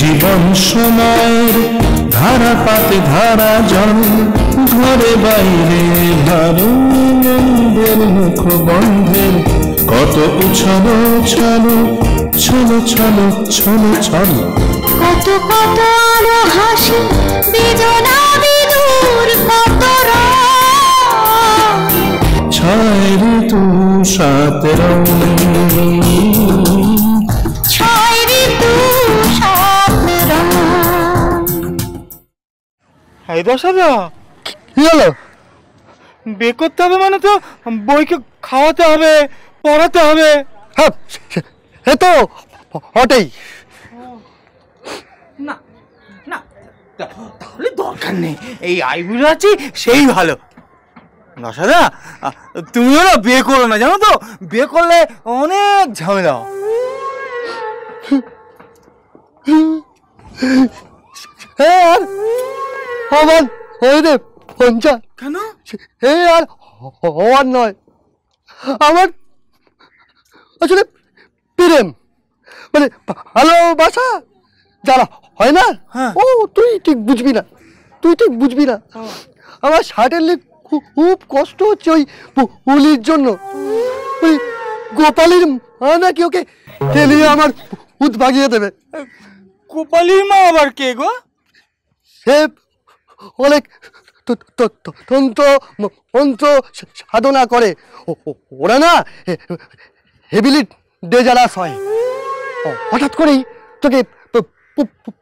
जीवन समय धारा पाते धारा जल घरे बाइरे भार मुख बंधे कत उछल उछल छल छल छल छल कत कत आलो हासि बेदना बिदूर कत रंग छय ऋतु सात रंग रसादा तुम बिये करो ना जानो तो बिये करले अनेक झमेला खूब कष्ट गोपाल माना कि भूत भागिए देवे गोपाल मा आबार के गो साधना हठात् करेई तोके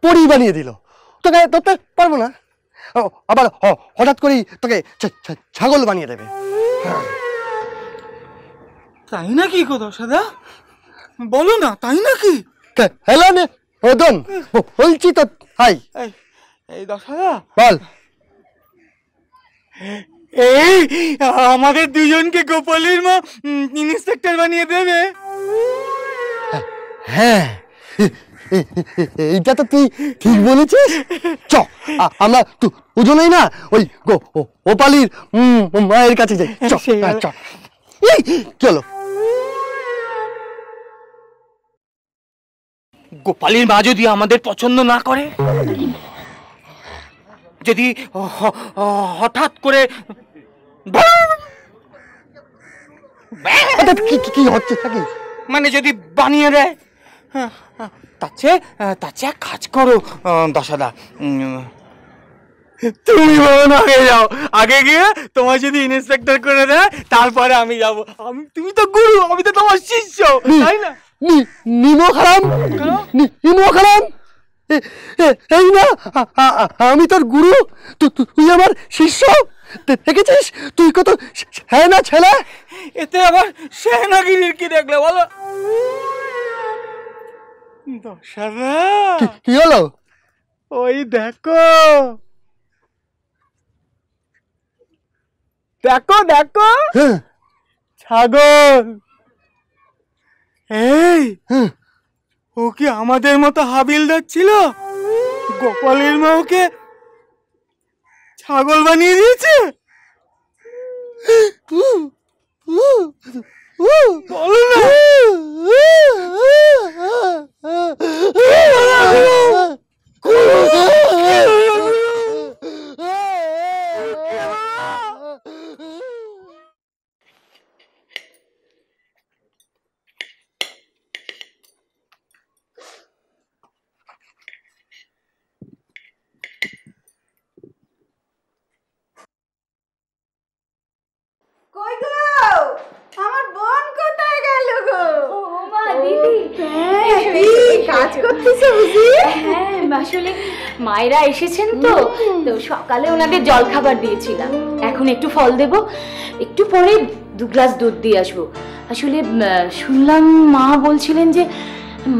परी बनिए दिल तोके धरते पारबो ना आबार हठात् करेई तोके छागल बनिए देबे ताई नाकि गो दशादा बोलो ना ताई नाकि हेलो ने ओदन बोलछि तो हाय ए दशादा बोल गोपालेर मा इंस्पेक्टर बनिए देवे गोपालेर मायेर काछे चलो गोपालेर मा यदि आमादेर पछन्द ना करे যদি হঠাৎ করে হঠাৎ কি কি হচ্ছে থাকি মানে যদি বানিয়ে দেয় তাছে কাজ করো দশাদা তুমি বরং আগে যাও আগে গিয়ে তোমার যদি ইন্সপেক্টর করে দেয় তারপরে আমি যাব আমি তুমি তো গুরু আমি তো তোমার শিষ্য তাই না নি নিমো খারাম নি নিমো খারাম छागल मत हाबिलदार छिलो गोपालेर मा ओके छागल बनिए दिएछे मायरा एसेछेन तो सकाले ओनादेर जल खाबार दिएछिलाम एखोन एकटु फल देबो एकटु परे दु ग्लास दूध दिए आसबो आसले शुनलाम मा बोलछिलेन जे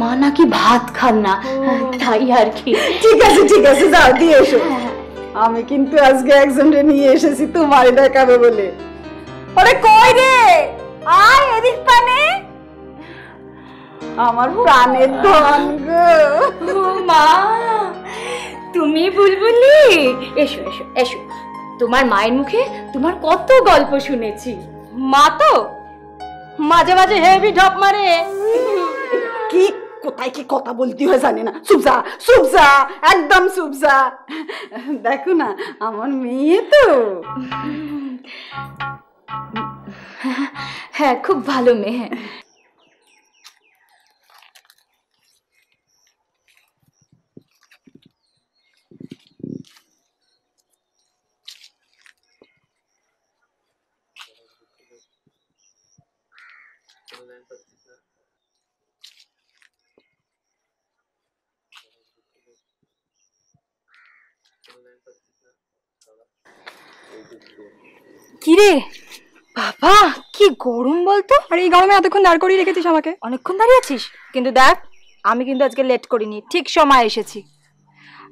मा नाकि भात खान ना ताई आर कि ठीक आछे जाओ दिए एसो आमि किन्तु आजके एकजन रे निये एसेछि तोमार डाकाबे बोले अरे कोई रे आय एदिक पाने আমার প্রাণের ধন গো মা তুমি বুলবুলি এসো এসো এসো তোমার মায়ের মুখে তোমার কত গল্প শুনেছি মা তো মাঝে মাঝে হেভি ঢপ মারে কি কোথায় কি কথা বলতে হয় জানি না। সুবজা সুবজা একদম সুবজা, দেখো না আমার মেয়ে তো। হ্যাঁ খুব ভালো মেয়ে। কিরে বাবা কি গরম বলতো, আর এই গরমে এতক্ষণ দাঁড় করিয়ে রেখেছিস আমাকে। অনেকক্ষণ দাঁড়িয়ে আছিস, কিন্তু দেখ আমি কিন্তু আজকে লেট করিনি, ঠিক সময় এসেছি।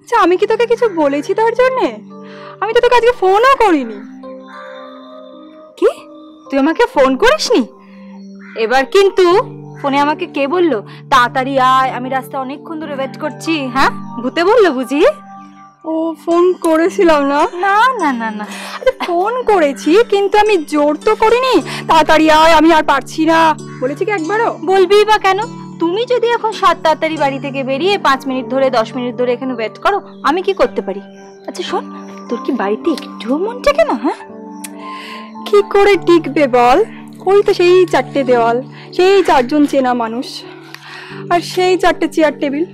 আচ্ছা আমি কি তোকে কিছু বলেছি তার জন্যে? আমি তো তোকে আজকে ফোনও করিনি। কি তুই আমাকে ফোন করিসনি? এবার কিন্তু ফোনে আমাকে কে বললো তাড়াতাড়ি আয়, আমি রাস্তা অনেকক্ষণ ধরে ওয়েট করছি? হ্যাঁ ভূতে বললো বুঝি? ও ফোন করেছিলাম না না না না না ফোন করেছি কিন্তু আমি জোর তো করিনি তাড়াতাড়ি আয় আমি আর পারছি না। বলেছি কি একবারও? বলবি বা কেন? তুমি যদি এখন সাত তাড়াতাড়ি বাড়ি থেকে বেরিয়ে 5 মিনিট ধরে 10 মিনিট ধরে এখানে ওয়েট করো আমি কি করতে পারি? আচ্ছা শোন, তোর কি বাড়িতে একটুও মন টেকে না? হ্যাঁ কি করে টিকবে বল? ওই তো সেই 4টে দেওয়াল, সেই 4জন চেনা মানুষ, আর সেই 4টে চেয়ার টেবিল,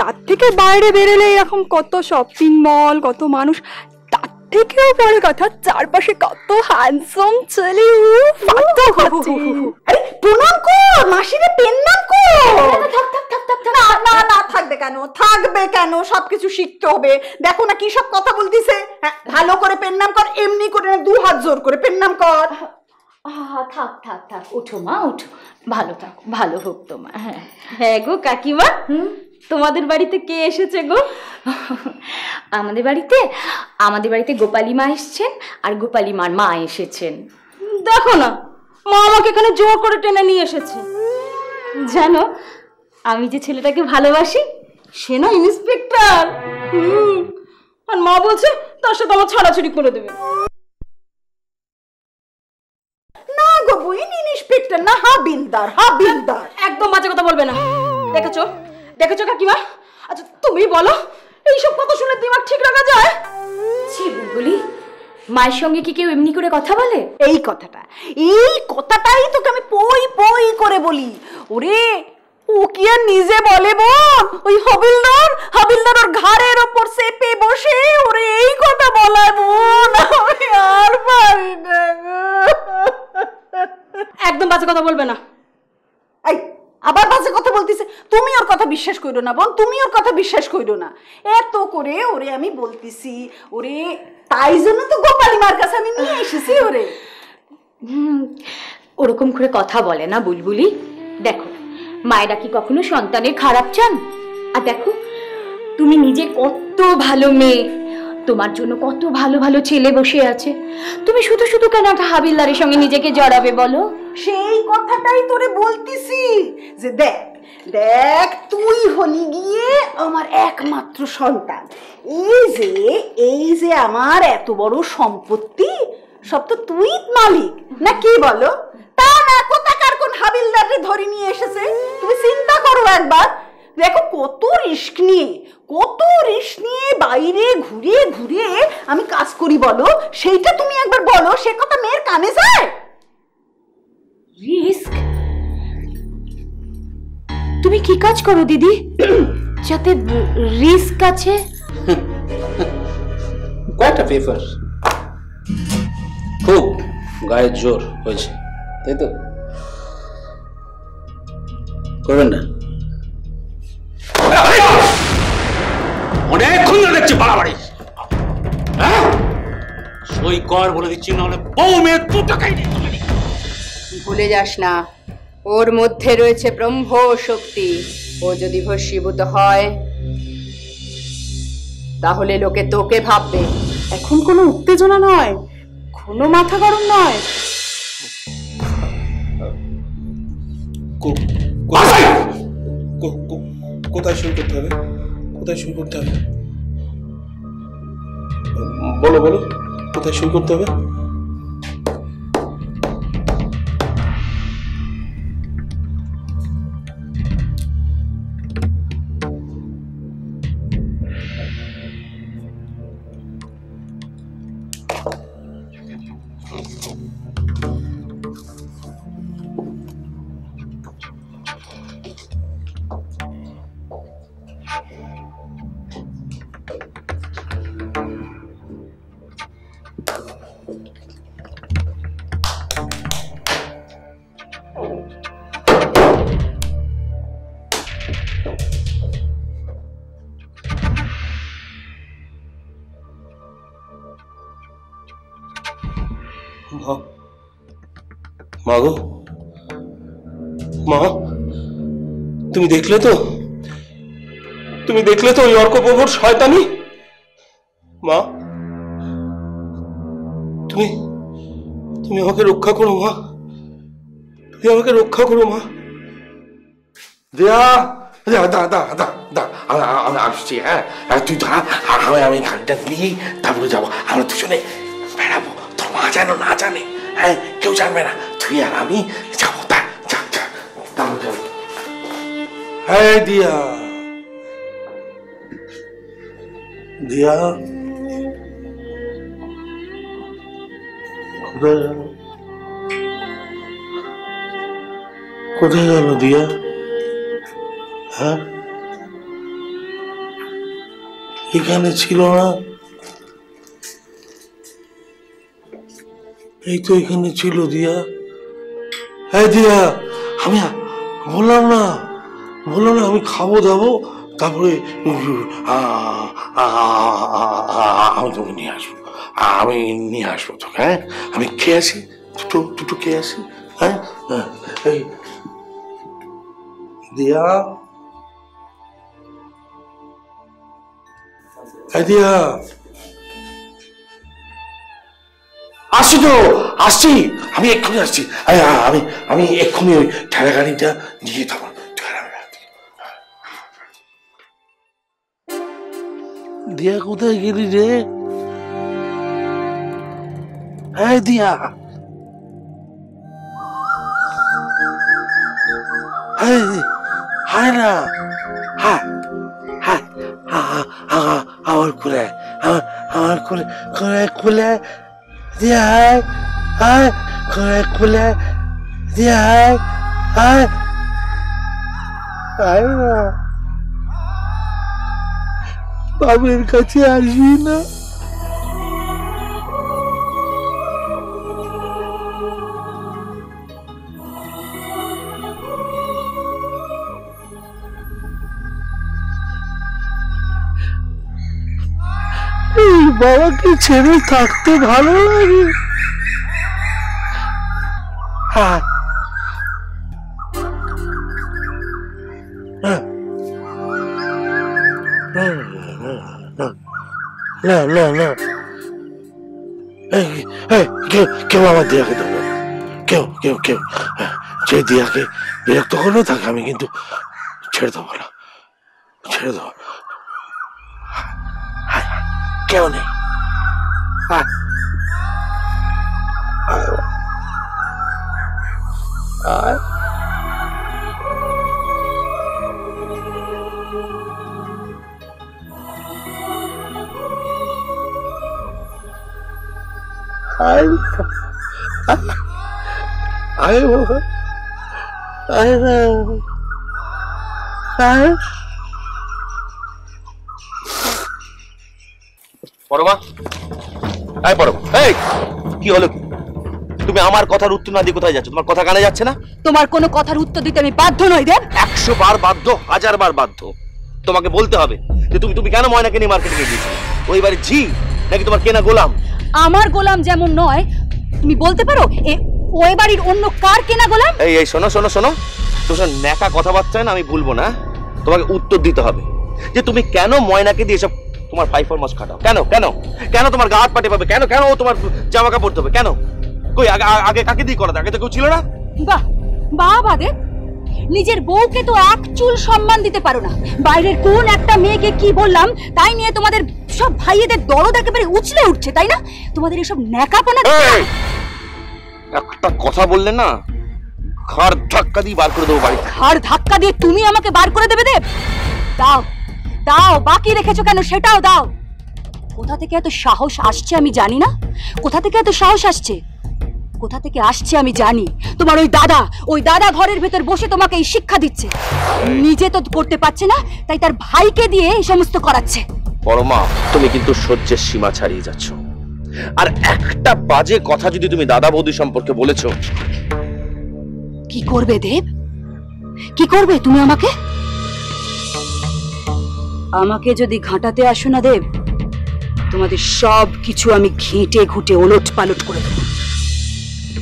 তার থেকে বাইরে বেরোলে এরকম কত শপিং মল কত মানুষ, তার থেকেও বড় কথা চারপাশে কত হ্যান্ডসাম ছেলে। প্রণাম কর মাসিরে, পেন নাম কর। না না থাকবে কেন, থাকবে কেন, সবকিছু শিখতে হবে। দেখো না কি সব কথা বলতিছে। ভালো করে পেন নাম কর, এমনি করে না 2 হাত জোর করে পেন নাম কর। থাক থাক থাক, ওঠো মা ওঠো, ভালো থাকো, ভালো হোক তোমার। হ্যাঁ হ্যাঁ গো কাকিমা, তোমাদের বাড়িতে কে এসেছে গো? আমাদের বাড়িতে, আমাদের বাড়িতে গোপালী মা এসেছেন আর গোপালী মার মা এসেছেন। দেখো না মা আমাকে এখানে জোর করে টেনে নিয়ে এসেছে। জানো আমি যে ছেলেটাকে ভালোবাসি সে না ইন্সপেক্টর, আর মা বলছে তার সাথে আমার ছাড়াছড়ি করে দেবে। না গো বুইন ইন্সপেক্টর না, হাবিলদার হাবিলদার। একদম বাজে কথা বলবে না, দেখেছো দেখেছো কাকিমা? আচ্ছা তুমি বলো এইসব কথা শুনে দিমাগ ঠিক রাখা যায়? ছি বুলবুলি, মায়ের সঙ্গে কি কেউ এমনি করে কথা বলে? এই কথাটা, এই কথাটাই তোকে আমি পই পই করে বলি। ওরে ও কি আর নিজে বলে বল, ওই হাবিলদার, হাবিলদার ওর ঘাড়ের ওপর চেপে বসে ওরে এই কথা বলায় বোন আমি আর পারি না। একদম বাজে কথা বলবে না। এই আবার বাজে কথা বলতেছে, তুমি ওর কথা বিশ্বাস করো না বোন, তুমি ওর কথা বিশ্বাস করো না। এত করে ওরে আমি বলতেছি, ওরে তাই জন্য তো গোপালী মার কাছে আমি নিয়ে এসেছি ওরে। ওরকম করে কথা বলে না বুলবুলি। দেখো মায়েরা কি কখনো সন্তানের খারাপ চান? আর দেখো তুমি নিজে কত ভালো মেয়ে, তোমার জন্য কত ভালো ভালো ছেলে বসে আছে, তুমি শুধু শুধু কেন একটা হাবিলদারের সঙ্গে নিজেকে জড়াবে বলো? সেই কথাটাই তোরে বলতিছি যে দেখ দেখ তুই হলি গিয়ে আমার একমাত্র সন্তান, এই যে আমার এত বড় সম্পত্তি সব তো তুই মালিক, না কি বলো? তা না কোথাকার কোন হাবিলদারে ধরে নিয়ে এসেছে, তুমি চিন্তা করো একবার। দেখো কত রিস্ক নিয়ে, কত রিস্ক নিয়ে বাইরে ঘুরে ঘুরে আমি কাজ করি বলো, সেইটা তুমি একবার বলো, সে কথা মেয়ের কানে যায়? রিস্ক? তুমি কি কাজ করো দিদি যাতে রিস্ক আছে? কয়টা পেপার খুব গায়ের জোর হয়েছে তাই তো করবেন না? অনেকক্ষণ ধরে দেখছি বাড়াবাড়ি, সই কর বলে দিচ্ছি নাহলে বউ মেয়ে দুটাকেই ভুলে যাস না, ওর মধ্যে রয়েছে ব্রহ্ম শক্তি। ও যদি ভস্মীভূত হয় তাহলে লোকে তোকে ভাববে। এখন কোনো উত্তেজনা নয়, কোনো মাথা গরম নয়। কোথায় শুরু করতে হবে, কোথায় শুরু করতে হবে বলো বলো, কোথায় শুরু করতে হবে? माँ मागो माँ तुम देख ले तो यर्कोपोवर शैतानी माँ তুমি আমাকে রক্ষা করো মা দেয়া দা আমি আসছি। হ্যাঁ তুই ধর আমি ঘাটটা নিয়ে তারপরে যাবো, আমরা দুজনে বেড়াবো, তোর মা যেন না জানে, হ্যাঁ কেউ জানবে না, তুই আর আমি যাবো। হ্যাঁ দিয়া দিয়া কোথায় গেল দিয়া? হ্যাঁ এখানে ছিল না, এই তো এখানে ছিল দিয়া। হ্যাঁ দিয়া আমি বললাম না আমি খাবো দাবো, তারপরে আমি তোকে নিয়ে আসবো, তোকে। হ্যাঁ আমি খেয়ে আসি, দুটো খেয়ে আসি। হ্যাঁ এই দিয়া আসছি, আমি এক্ষুনি আসছি। আমি এক্ষুনি ওই ঠেলা গাড়িটা নিয়ে যাবো। দিয়া কোথায় গেলি রে? হ্যাঁ দিয়া হায় না হায় হায় আমার কুলে আমার কুলে কুলে দিয়া হায় হায় কুলে কুলে দিয়া হায় হায় হায় না বাবের কাছে আসবি না? বাবাকে ছেড়ে থাকতে ভালো লাগে। হ্যাঁ না কেউ আমার দিয়াকে ধরবে, কেউ যে দিয়াকে বিরক্ত করলেও থাকে আমি কিন্তু ছেড়ে দেবো। কেউ নেই, কি হলো? তুমি আমার কথার উত্তর না দিয়ে কোথায় যাচ্ছ? তোমার কথা কানে যাচ্ছে না। তোমার কোনো কথার উত্তর দিতে আমি বাধ্য নই দেব। 100 বার বাধ্য, 1000 বার বাধ্য। তোমাকে বলতে হবে যে তুমি কেন ময়নাকে নিয়ে মার্কেটে গিয়েছো? ওই বাড়ি ঝি নাকি তোমার কেনা গোলাম? আমার গোলাম যেমন নয়, তুমি বলতে পারো ওই বাড়ির অন্য কার কেনা গোলাম? এই শোনো তোর ন্যাকা কথাবার্তায় না আমি ভুলবো না। তোমাকে উত্তর দিতে হবে যে তুমি কেন ময়নাকে দিয়ে সব তোমার ফাইফর মাছ খাটাও। কেন তোমার গা হাত পাটে পাবে? কেন ও তোমার জামা কাপড় ধোবে? কেন? কই আগে কাকে দিয়ে করাতে? আগে তো কেউ ছিল না। বাবা দে নিজের বউকে তো এক চুল সম্মান দিতে পারো না। বাইরের কোন একটা মেয়েকে কি বললাম তাই নিয়ে তোমাদের সব ভাইয়েদের দরদ একেবারে উছলে উঠছে, তাই না? তোমাদের এসব ন্যাকাপনা। একটা কথা বললে না ঘাড় ধাক্কা দিয়ে বার করে দেবো বাড়ি। ঘাড় ধাক্কা দিয়ে তুমি আমাকে বার করে দেবে? দাও বাকি রেখেছো কেন সেটাও দাও। কোথা থেকে এত সাহস আসছে আমি জানি। তোমার ওই দাদা ঘরের ভেতর বসে তোমাকে এই শিক্ষা দিচ্ছে, নিজে তো করতে পারছে না তাই তার ভাইকে দিয়ে এই সমস্ত করাচ্ছে। পরমা তুমি কিন্তু সহ্যের সীমা ছাড়িয়ে যাচ্ছ। আর একটা বাজে কথা যদি তুমি দাদা বৌদি সম্পর্কে বলেছো। কি করবে দেব? কি করবে তুমি আমাকে? আমাকে যদি ঘাঁটাতে আসো না দেব, তোমাদের সব কিছু আমি ঘেঁটে ঘুঁটে ওলট পালট করে দেব।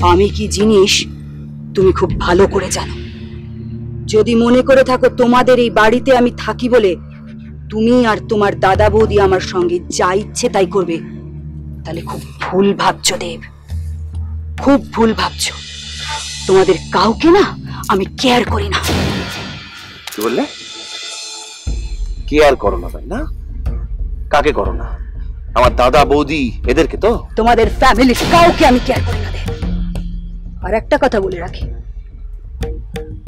आमी की जिनिश तुमी खूब भालो करे जानो। जोदी मोने करे थाको तोमादेर एई बाड़ीते आमी थाकी बोले तुमी आर तोमार दादा बौदी आमार संगे जा इच्छे ताई करबे ताहले खूब भूल भाबछो देव, खूब भूल भाबछो। तोमादेर काउके ना आमी केयार करी ना। कि बोलले? केयार करो ना भाई ना? काके करो ना? आमार दादा बौदी एदेरके तो? तोमादेर फैमिली काउके आमी केयार करी ना। और एक कथा बोले रखी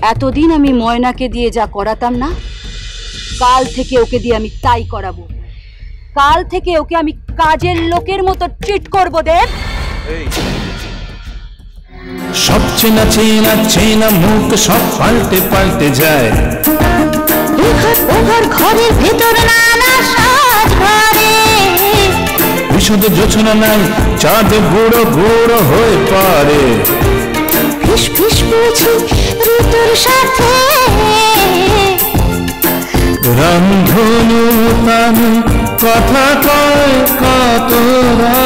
एतदिन आमी मयनाके दिए जा कराताम ना काल थेके ओके दिए आमी ताई कराबो। काल थेके ओके आमी काजेर लोकेर मतो ट्रिट करबो देव। सब चेना चेना चेना मुख सब पाल्टे पाल्टे जाए उघर घरेर भीतर नाना साज भरे विशुद्ध जोछना नाई चाँद गुड़ो गुड़ो होए पारे रंधनु कथा कय कतरा।